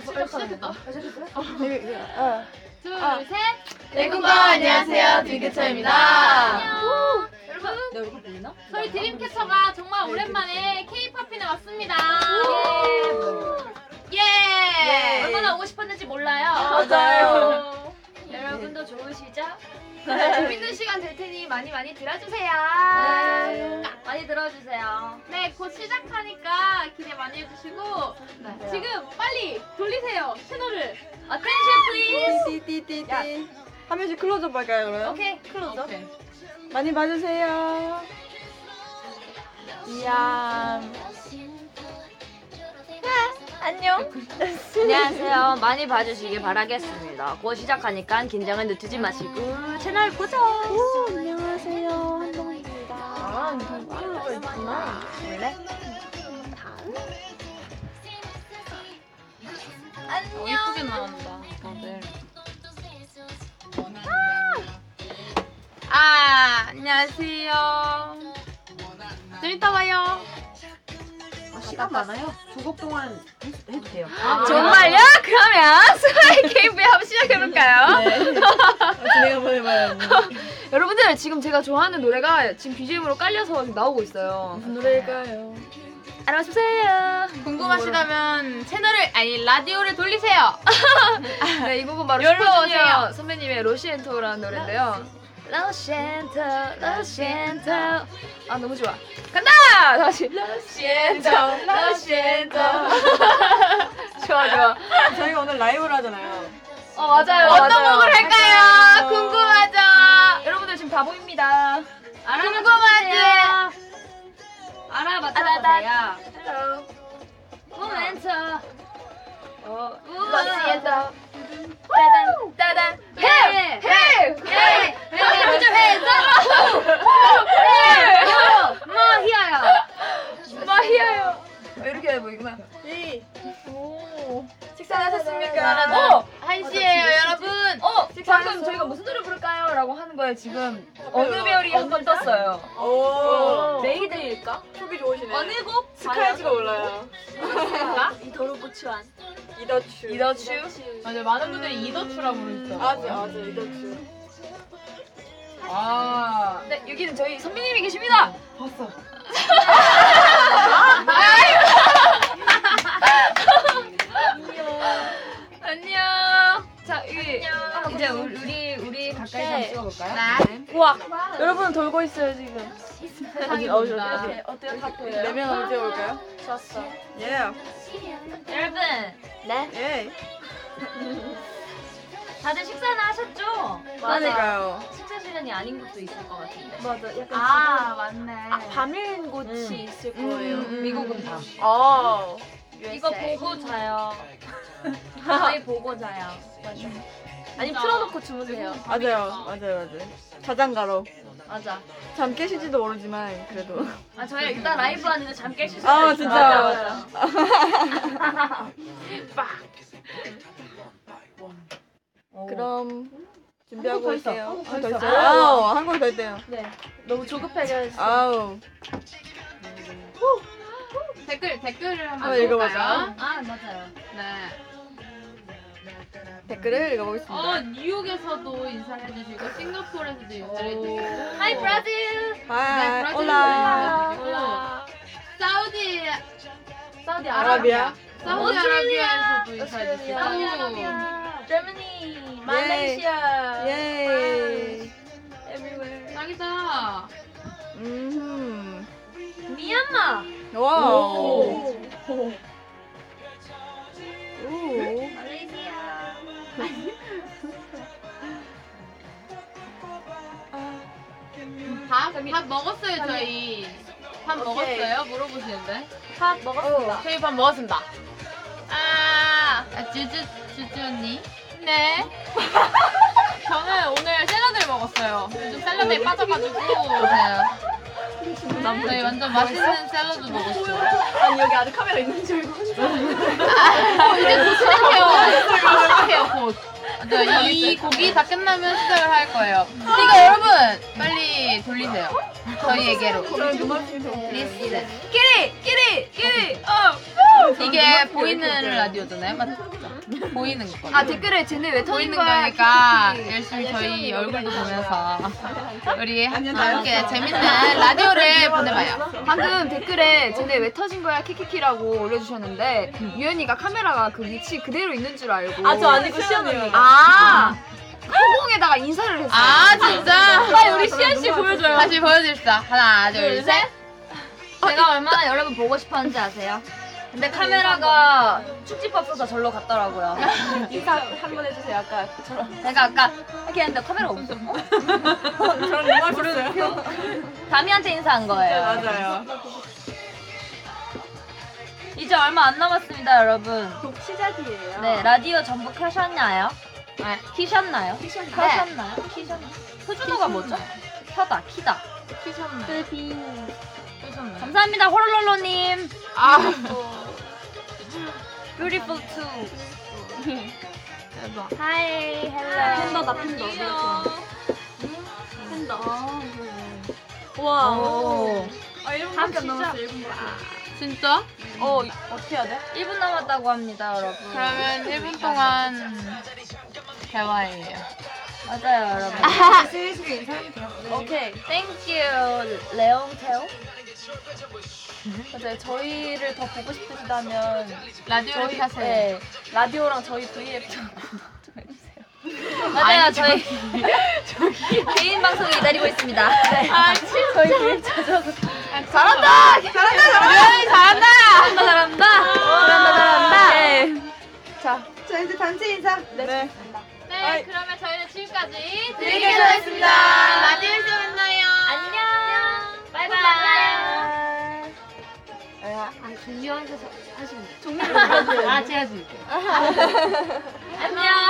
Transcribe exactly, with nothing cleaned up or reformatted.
시작하겠다. 시작했어요? 둘, 셋! 네, 군고 안녕하세요. 드림캐쳐입니다. 여러분, 내 얼굴 보이나? 저희 드림캐쳐가 정말 오랜만에 K-팝핀에 왔습니다. 예! 얼마나 오고 싶었는지 몰라요. 맞아요. 여러분도 좋으시죠? 재밌는 시간 될 테니 많이 많이 들어주세요. 네. 많이 들어주세요. 네, 곧 시작하니까 기대 많이 해주시고 네. 지금 빨리 돌리세요 채널을. Attention please. 야, 한 명씩 클로즈업 할까요 그러면? 오케이, 클로즈업. 오케이. 많이 봐주세요. 이야. 안녕. 안녕하세요. 많이 봐주시길 바라겠습니다. 곧 시작하니까 긴장은 늦추지 마시고 채널 고정. 오, 안녕하세요. 한동입니다. 아, 한동 팔로워 있구나. 그래? 다음. 안녕. 예쁘게 나온다. 다들. 아, 아 안녕하세요. 좀 이따 봐요. 시간 많아요? 두 곡 동안 해도 돼요. 아, 정말요? 아, 그러면 스와이 케이브이 한번 시작해볼까요? 네. 제가 보내봐요. 여러분들 지금 제가 좋아하는 노래가 지금 비지엠으로 깔려서 나오고 있어요. 무슨 노래일까요? 알아주세요. 궁금하시다면 채널을 아니 라디오를 돌리세요. 네, 이 곡은 바로 슈퍼주니어 선배님의 로시엔토라는 노래인데요. 로시엔토 로시엔토 아 너무 좋아. 간다! 다시 로시엔토 로시엔토 좋아 좋아. 저희가 오늘 라이브를 하잖아요. 어 맞아요. 어떤 맞아요. 곡을 할까요? 궁금하죠? 네. 여러분들 지금 다 보입니다. 궁금하지? 알아봤잖아요. 로시엔토 로시엔토 따단 따단 헤이 헤이 헤이 헤이 좀 해줘 마히아야 마히아요 이렇게 해야 보이구나. 오 식사하셨습니까? 오 한시에요 여러분. 어 방금 저희가 무슨 노래 부를까요? 라고 하는 거예요 지금. 어느 별이 한번 떴어요. 오 메이데이일까? 속이 좋으시네. 어느 곡? 스카이즈가 올라요. 이더로부추안 이더추 이더추? 맞아 많은 분들이 이더추라고 부르죠. 맞아 맞아 이더추. 아 네 여기는 저희 선배님이 계십니다. 봤어. 안녕. 자 여기 이제 우리 우리 가까이 한번 찍어볼까요? 우와 여러분 돌고 있어요 지금. 여기 어디요? 어때요? 다 보여요? 네 명 언제 올까요? 좋았어. 예. 여러분. 네. 예. 다들 식사는 하셨죠? 맞아요. 식사 시간이 아닌 곳도 있을 것 같은데. 맞아. 약간 아 맞네. 아, 밤인 곳이 음. 있을 거예요. 음, 음. 미국은 밤. 어. 이거 보고 자요. 저희 보고 자요. 맞아. 아니 틀어놓고 주무세요. 맞아요, 맞아요, 맞아요. 자장가로. 맞아. 잠 깨실지도 모르지만 그래도. 아 저희 일단 라이브 하는데 잠 깨실 수도 있어요. 아 진짜. 맞아. 맞아. 그럼 준비하고 있어요. 한 곡 더 있어요. 아우 한 곡 더 있대요. 네. 너무 조급하게. 아우. 댓글 댓글을 한번 아, 읽어보자. 아 맞아요. 네. 댓글을 읽어보겠습니다. 어, 뉴욕에서도 인사해주시고 싱가포르에서도 인사해주시고 하이 브라질! 하이! 올라! 올라! 사우디! 사우디 아라비아? 사우디 아라비아에서도 인사해주시고 사우디 아라비아! Germany! 말레이시아! 예이! Everywhere! 딱이다! 음. 미얀마! 와우! 오. 말레이시아. 밥, 밥 먹었어요 저희. 밥 오케이. 먹었어요? 물어보시는데. 밥 먹었습니다. 저희 밥 먹었습니다. 아, 아 주주 주주 언니. 네. 저는 오늘 샐러드를 먹었어요. 요즘 샐러드에 빠져가지고. 네, 완전 맛있는 샐러드 먹었어요. 아니 여기 아직 카메라 있는 줄 알고. 아, 이제 곧 시작해요. 곧 시작해요 곧. 맞아요. 이 곡이 다 끝나면 시작을 할 거예요. 그러니까 여러분 빨리 돌리세요. 저희에게로. 리스트. 끼리! 끼리! 끼리! 어! 이게 보이는 라디오잖아요. 맞죠? 보이는 거. 아 댓글에 쟤네 왜 보이는 거니까 열심히 저희 얼굴도 보면서 우리 함께 재밌는 라디오를 보내봐요. 방금 댓글에 쟤네 왜 터진 거야 키키키라고 올려주셨는데 유연이가 카메라가 그 위치 그대로 있는 줄 알고 아 저 아니고 시연 언니. 아 허공에다가 인사를 했어요. 아 진짜? 빨리 우리 시연 씨 보여줘요. 다시 보여줍시다. 하나 둘 셋. 제가 얼마나 여러분 보고 싶었는지 아세요? 근데 카메라가 축지법 써서 절로 갔더라고요. 인사 한번 해주세요. 아까 저처럼 제가 아까 이렇게 했는데 카메라가 없어. 저는 누가 부르세요? 다미한테 인사한 거예요. 맞아요. 이제 얼마 안 남았습니다, 여러분. 곧 시작이에요. 네, 라디오 전부 켜셨나요? 아, 키셨나요? 키셨나요? 네. 키셨나요? 표준어가 뭐죠? 켜다, 키다. 키셨나요? 끄비. 감사합니다, 호롤롤로님. 아. Beautiful too. 대박. Hi, hello. 팬더다, 팬더. 팬더. 와. 아, 일 분밖에 안 남았어, 일 분밖에. 진짜? 음. 어, 어떻게 해야 돼? 일 분 남았다고 합니다, 여러분. 그러면 일 분 동안 대화예요. 맞아요, 여러분. 슬슬 인사해도 돼요. 오케이. Thank you, 레옹테오. 맞아요, 저희를 더 보고 싶으시다면 라디오를 저희, 하세요. 네, 라디오랑 저희 브이앱 좀 해주세요. 맞아요, 아니, 저희 저기 개인 방송이 기다리고 있습니다. 네. 아, 저희 브이앱 찾아서. 잘한다! 잘한다! 잘한다! 잘한다! 잘한다! 잘한다! 자, 저 이제 단체 인사! 네, 네, 그러면 저희는 지금까지 드림캐쳐였습니다. 라디오에서 만나요. 안녕! 바이바이! 아, 종료하셔서 하시면 돼요. 종료를 하세요. 아, 제가 줄게요. 안녕!